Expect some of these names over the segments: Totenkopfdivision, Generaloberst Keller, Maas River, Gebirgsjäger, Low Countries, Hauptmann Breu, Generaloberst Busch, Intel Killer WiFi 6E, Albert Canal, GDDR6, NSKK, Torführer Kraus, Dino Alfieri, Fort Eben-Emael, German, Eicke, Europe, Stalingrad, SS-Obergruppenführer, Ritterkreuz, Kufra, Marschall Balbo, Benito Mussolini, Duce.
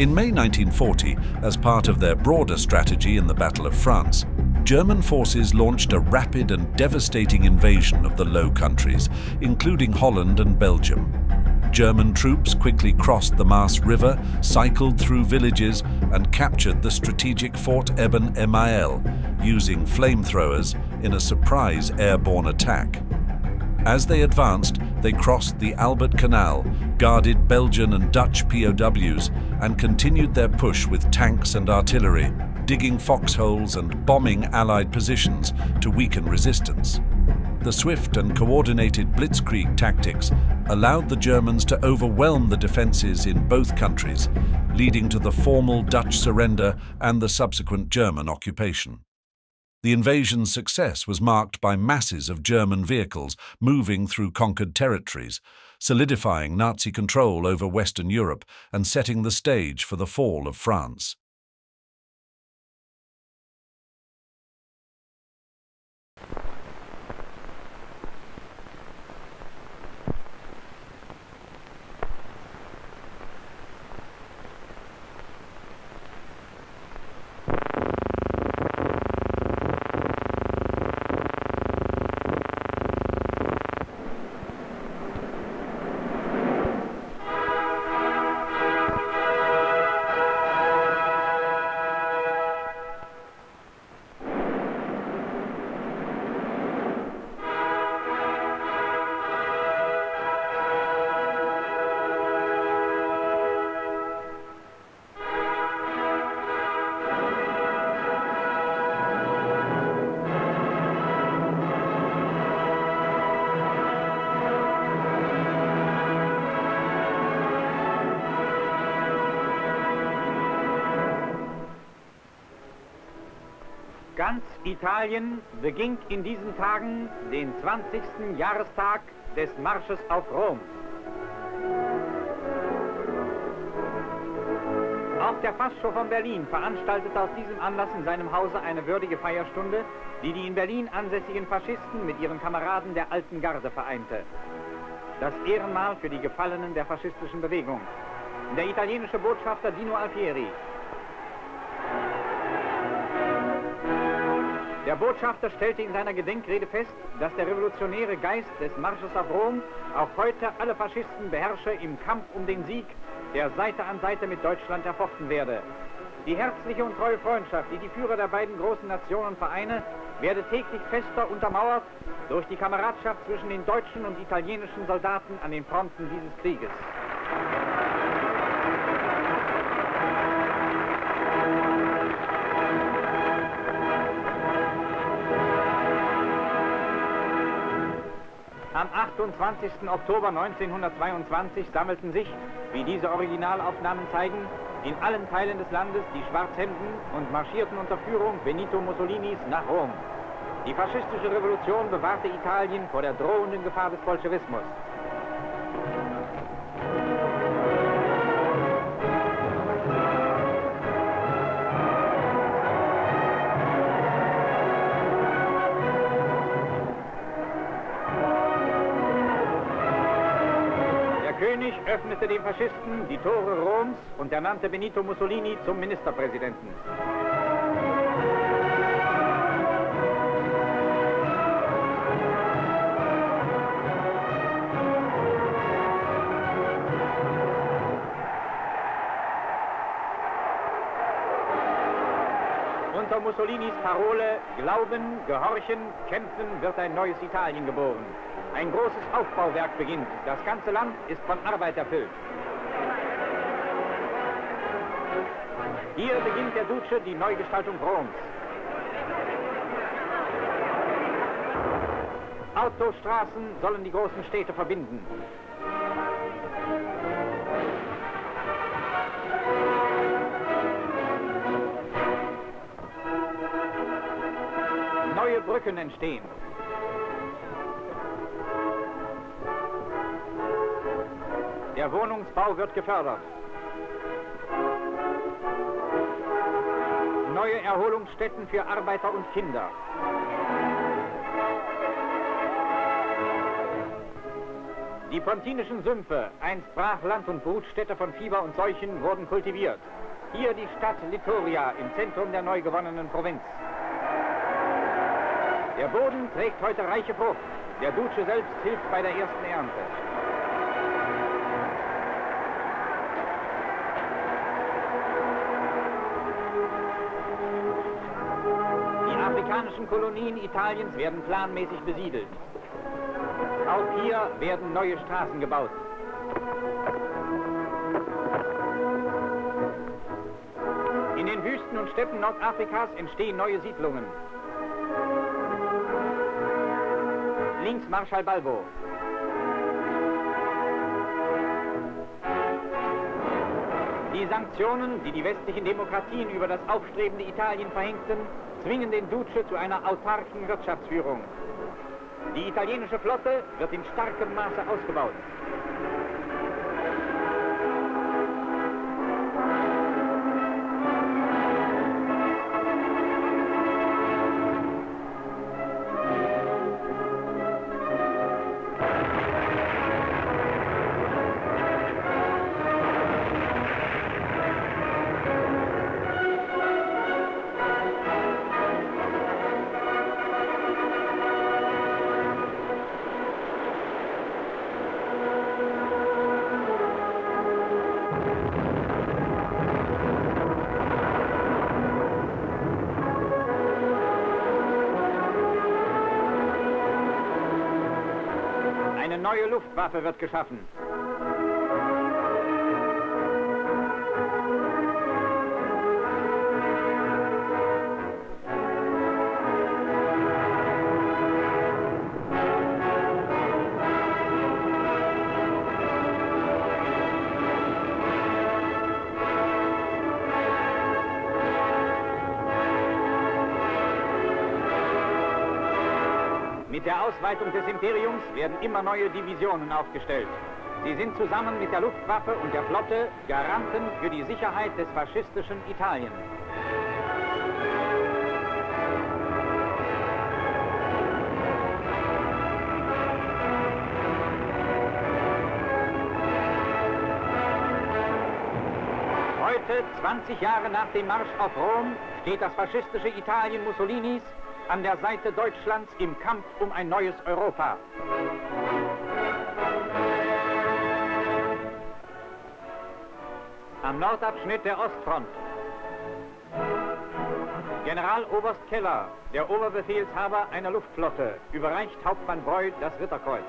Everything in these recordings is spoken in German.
In May 1940, as part of their broader strategy in the Battle of France, German forces launched a rapid and devastating invasion of the Low Countries, including Holland and Belgium. German troops quickly crossed the Maas River, cycled through villages, and captured the strategic Fort Eben-Emael, using flamethrowers in a surprise airborne attack. As they advanced, they crossed the Albert Canal, guarded Belgian and Dutch POWs, and continued their push with tanks and artillery, digging foxholes and bombing Allied positions to weaken resistance. The swift and coordinated Blitzkrieg tactics allowed the Germans to overwhelm the defenses in both countries, leading to the formal Dutch surrender and the subsequent German occupation. The invasion's success was marked by masses of German vehicles moving through conquered territories, solidifying Nazi control over Western Europe and setting the stage for the fall of France. Ganz Italien beging in diesen Tagen den 20. Jahrestag des Marsches auf Rom. Auch der Fascho von Berlin veranstaltete aus diesem Anlass in seinem Hause eine würdige Feierstunde, die die in Berlin ansässigen Faschisten mit ihren Kameraden der alten Garde vereinte. Das Ehrenmal für die Gefallenen der faschistischen Bewegung. Der italienische Botschafter Dino Alfieri. Der Botschafter stellte in seiner Gedenkrede fest, dass der revolutionäre Geist des Marsches auf Rom auch heute alle Faschisten beherrsche im Kampf um den Sieg, der Seite an Seite mit Deutschland erfochten werde. Die herzliche und treue Freundschaft, die die Führer der beiden großen Nationen vereine, werde täglich fester untermauert durch die Kameradschaft zwischen den deutschen und italienischen Soldaten an den Fronten dieses Krieges. Am 28. Oktober 1922 sammelten sich, wie diese Originalaufnahmen zeigen, in allen Teilen des Landes die Schwarzhemden und marschierten unter Führung Benito Mussolinis nach Rom. Die faschistische Revolution bewahrte Italien vor der drohenden Gefahr des Bolschewismus. Öffnete den Faschisten die Tore Roms und ernannte Benito Mussolini zum Ministerpräsidenten. Unter Mussolinis Parole Glauben, Gehorchen, Kämpfen wird ein neues Italien geboren. Ein großes Aufbauwerk beginnt. Das ganze Land ist von Arbeit erfüllt. Hier beginnt der Duce die Neugestaltung Roms. Autostraßen sollen die großen Städte verbinden. Neue Brücken entstehen. Der Wohnungsbau wird gefördert. Neue Erholungsstätten für Arbeiter und Kinder. Die pontinischen Sümpfe, einst brach Land- und Brutstätte von Fieber und Seuchen, wurden kultiviert. Hier die Stadt Litoria im Zentrum der neu gewonnenen Provinz. Der Boden trägt heute reiche Frucht. Der Duce selbst hilft bei der ersten Ernte. Die afrikanischen Kolonien Italiens werden planmäßig besiedelt. Auch hier werden neue Straßen gebaut. In den Wüsten und Steppen Nordafrikas entstehen neue Siedlungen. Links Marschall Balbo. Die Sanktionen, die die westlichen Demokratien über das aufstrebende Italien verhängten, zwingen den Duce zu einer autarken Wirtschaftsführung. Die italienische Flotte wird in starkem Maße ausgebaut. Eine neue Luftwaffe wird geschaffen. Mit der Ausweitung des Imperiums werden immer neue Divisionen aufgestellt. Sie sind zusammen mit der Luftwaffe und der Flotte Garanten für die Sicherheit des faschistischen Italien. Heute, 20 Jahre nach dem Marsch auf Rom, steht das faschistische Italien Mussolinis an der Seite Deutschlands im Kampf um ein neues Europa. Am Nordabschnitt der Ostfront. Generaloberst Keller, der Oberbefehlshaber einer Luftflotte, überreicht Hauptmann Breu das Ritterkreuz.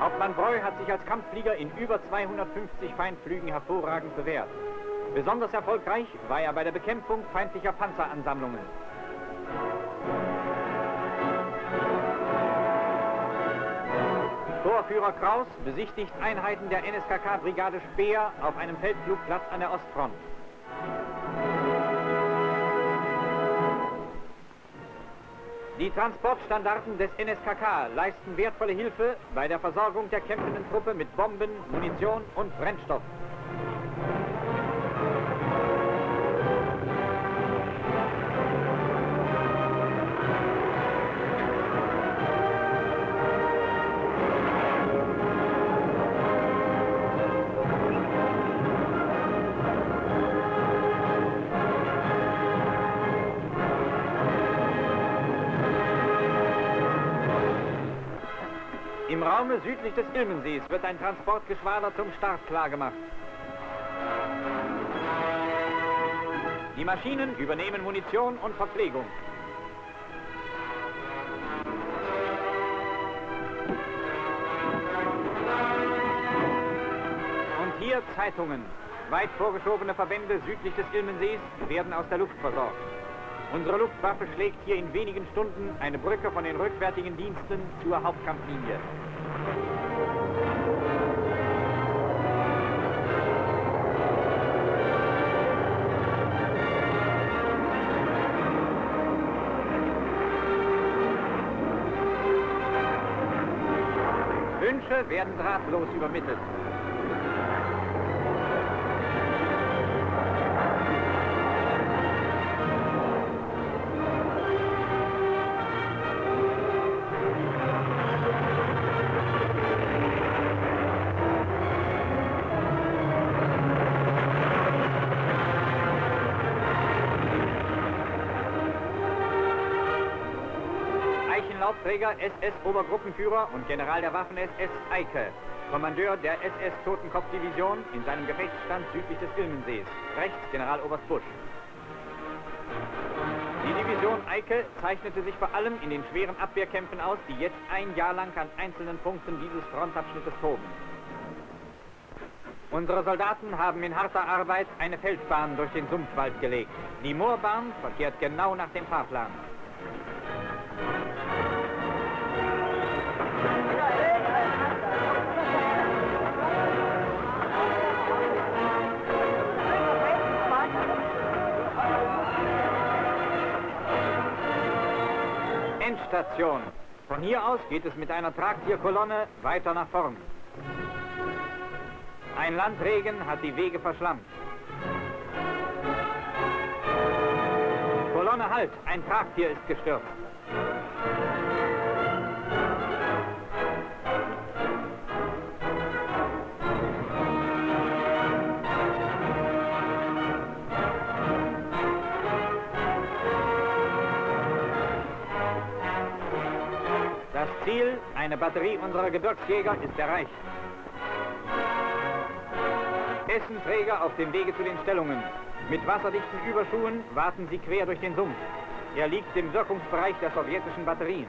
Hauptmann Breu hat sich als Kampfflieger in über 250 Feindflügen hervorragend bewährt. Besonders erfolgreich war er bei der Bekämpfung feindlicher Panzeransammlungen. Torführer Kraus besichtigt Einheiten der NSKK-Brigade Speer auf einem Feldflugplatz an der Ostfront. Die Transportstandarten des NSKK leisten wertvolle Hilfe bei der Versorgung der kämpfenden Truppe mit Bomben, Munition und Brennstoff. Im Raum südlich des Ilmensees wird ein Transportgeschwader zum Start klargemacht. Die Maschinen übernehmen Munition und Verpflegung. Und hier Zeitungen. Weit vorgeschobene Verbände südlich des Ilmensees werden aus der Luft versorgt. Unsere Luftwaffe schlägt hier in wenigen Stunden eine Brücke von den rückwärtigen Diensten zur Hauptkampflinie. Wünsche werden drahtlos übermittelt. männlichen Laufträger SS-Obergruppenführer und General der Waffen-SS Eicke, Kommandeur der SS-Totenkopfdivision in seinem Gefechtsstand südlich des Ilmensees, rechts Generaloberst Busch. Die Division Eicke zeichnete sich vor allem in den schweren Abwehrkämpfen aus, die jetzt ein Jahr lang an einzelnen Punkten dieses Frontabschnittes toben. Unsere Soldaten haben in harter Arbeit eine Feldbahn durch den Sumpfwald gelegt. Die Moorbahn verkehrt genau nach dem Fahrplan. Endstation. Von hier aus geht es mit einer Traktierkolonne weiter nach vorn. Ein Landregen hat die Wege verschlammt. Kolonne halt, ein Traktier ist gestürzt. Das Ziel, eine Batterie unserer Gebirgsjäger, ist erreicht. Hessenträger auf dem Wege zu den Stellungen. Mit wasserdichten Überschuhen warten sie quer durch den Sumpf. Er liegt im Wirkungsbereich der sowjetischen Batterien.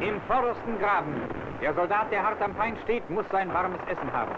Im vordersten Graben. Der Soldat, der hart am Feind steht, muss sein warmes Essen haben.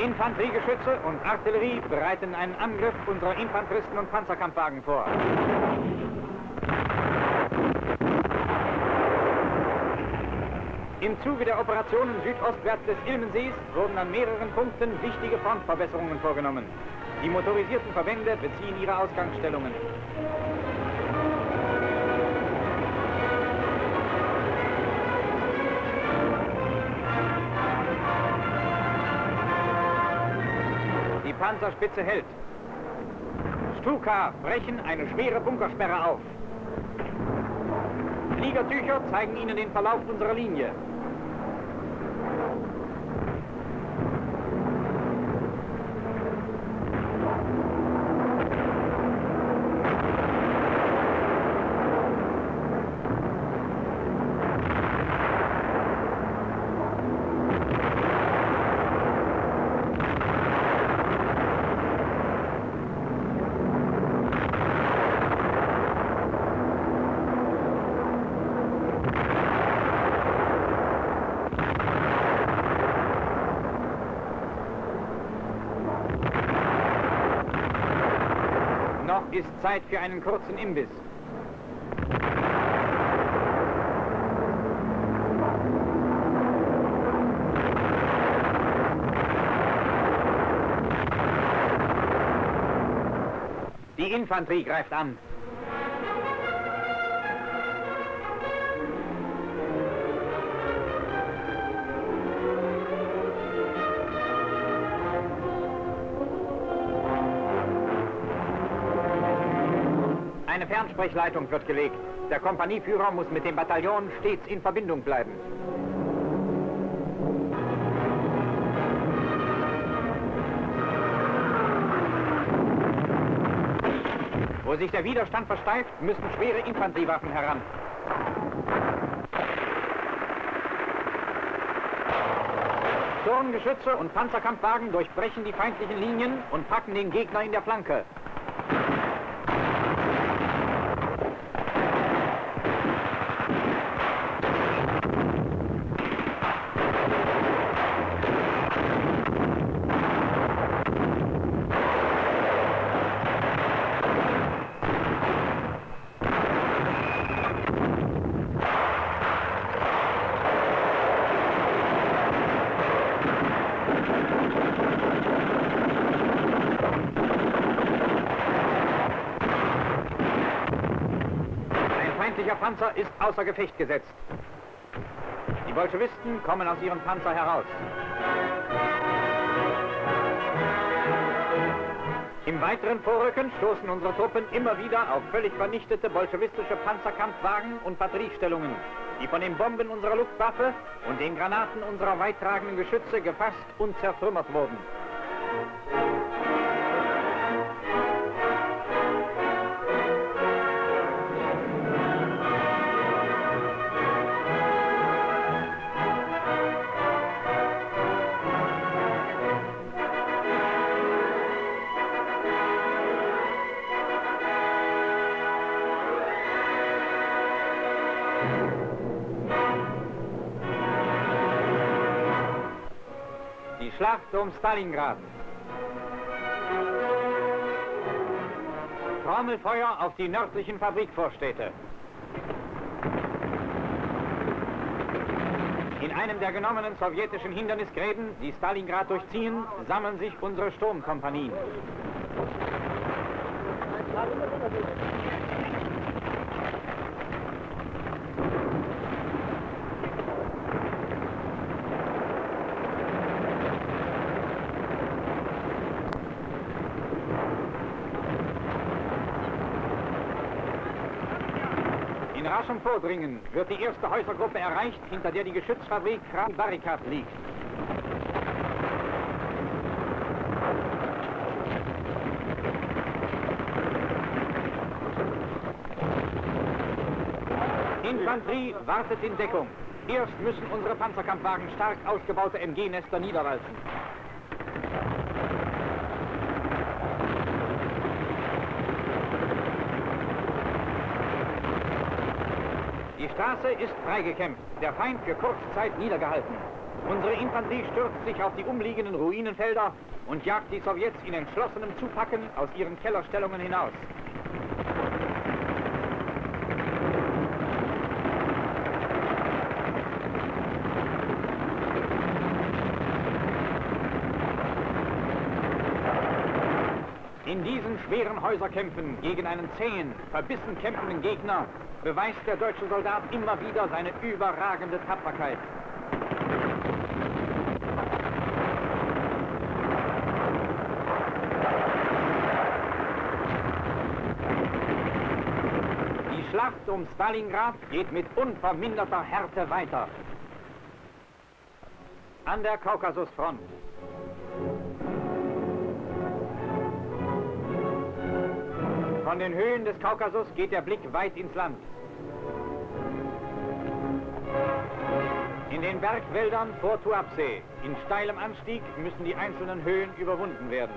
Infanteriegeschütze und Artillerie bereiten einen Angriff unserer Infanteristen und Panzerkampfwagen vor. Im Zuge der Operationen südostwärts des Ilmensees wurden an mehreren Punkten wichtige Frontverbesserungen vorgenommen. Die motorisierten Verbände beziehen ihre Ausgangsstellungen. Panzerspitze hält. Stuka brechen eine schwere Bunkersperre auf. Fliegertücher zeigen ihnen den Verlauf unserer Linie. Ist Zeit für einen kurzen Imbiss. Die Infanterie greift an. Eine Fernsprechleitung wird gelegt. Der Kompanieführer muss mit dem Bataillon stets in Verbindung bleiben. Wo sich der Widerstand versteift, müssen schwere Infanteriewaffen heran. Sturmgeschütze und Panzerkampfwagen durchbrechen die feindlichen Linien und packen den Gegner in der Flanke. feindlicher Panzer ist außer Gefecht gesetzt. Die Bolschewisten kommen aus ihrem Panzer heraus. Im weiteren Vorrücken stoßen unsere Truppen immer wieder auf völlig vernichtete bolschewistische Panzerkampfwagen und Batteriestellungen, die von den Bomben unserer Luftwaffe und den Granaten unserer weittragenden Geschütze gefasst und zertrümmert wurden. Schlacht um Stalingrad. Trommelfeuer auf die nördlichen Fabrikvorstädte. In einem der genommenen sowjetischen Hindernisgräben, die Stalingrad durchziehen, sammeln sich unsere Sturmkompanien. Zum Vordringen wird die erste Häusergruppe erreicht, hinter der die Geschützfabrik Barrikad liegt. Infanterie wartet in Deckung. Erst müssen unsere Panzerkampfwagen stark ausgebaute MG-Nester niederwalzen. Die Straße ist freigekämpft, der Feind für kurze Zeit niedergehalten. Unsere Infanterie stürzt sich auf die umliegenden Ruinenfelder und jagt die Sowjets in entschlossenem Zupacken aus ihren Kellerstellungen hinaus. In diesen schweren Häuserkämpfen gegen einen zähen, verbissen kämpfenden Gegner beweist der deutsche Soldat immer wieder seine überragende Tapferkeit. Die Schlacht um Stalingrad geht mit unverminderter Härte weiter. An der Kaukasusfront. Von den Höhen des Kaukasus geht der Blick weit ins Land. In den Bergwäldern vor Tuapse, in steilem Anstieg, müssen die einzelnen Höhen überwunden werden.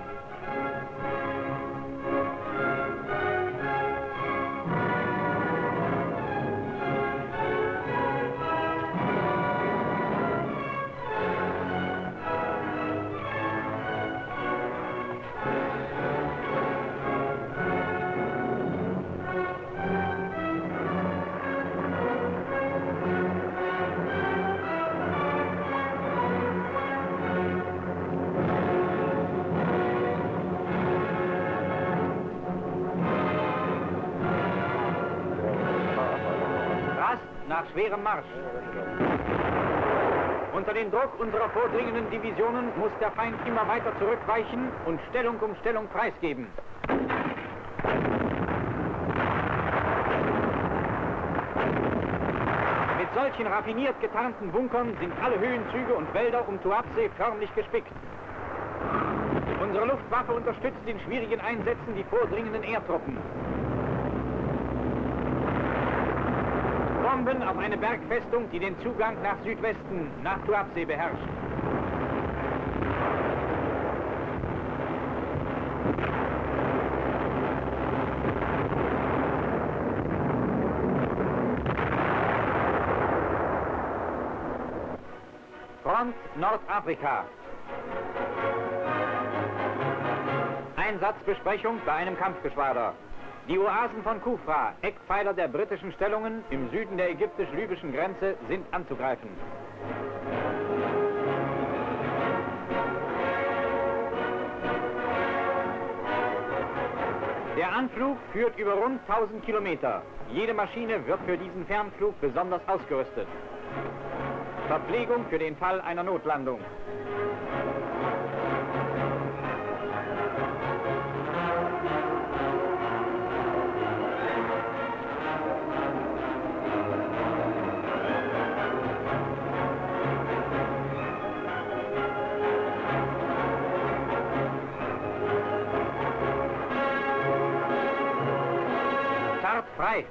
Schweren Marsch. Unter dem Druck unserer vordringenden Divisionen muss der Feind immer weiter zurückweichen und Stellung um Stellung preisgeben. Mit solchen raffiniert getarnten Bunkern sind alle Höhenzüge und Wälder um Tuapse förmlich gespickt. Unsere Luftwaffe unterstützt in schwierigen Einsätzen die vordringenden Airtruppen. Bomben auf eine Bergfestung, die den Zugang nach Südwesten, nach Tuapse beherrscht. Front Nordafrika. Einsatzbesprechung bei einem Kampfgeschwader. Die Oasen von Kufra, Eckpfeiler der britischen Stellungen im Süden der ägyptisch-libyschen Grenze, sind anzugreifen. Der Anflug führt über rund 1000 Kilometer. Jede Maschine wird für diesen Fernflug besonders ausgerüstet. Verpflegung für den Fall einer Notlandung. Frei.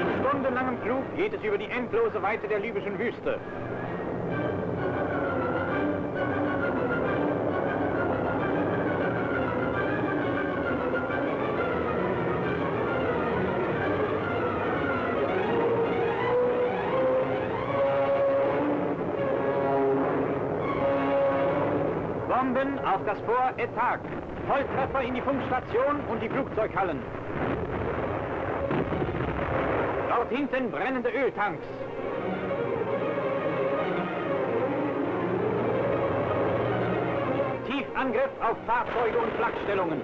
In stundenlangem Flug geht es über die endlose Weite der libyschen Wüste. Auf das Fort Etag. Volltreffer in die Funkstation und die Flugzeughallen. Dort hinten brennende Öltanks. Tiefangriff auf Fahrzeuge und Flakstellungen.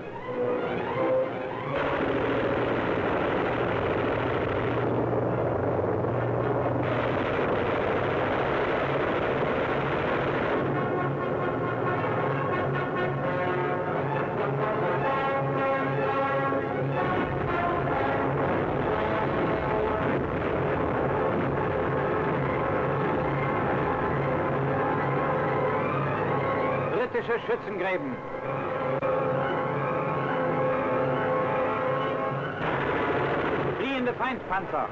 Schützengräben. Fliehende Feindpanzer.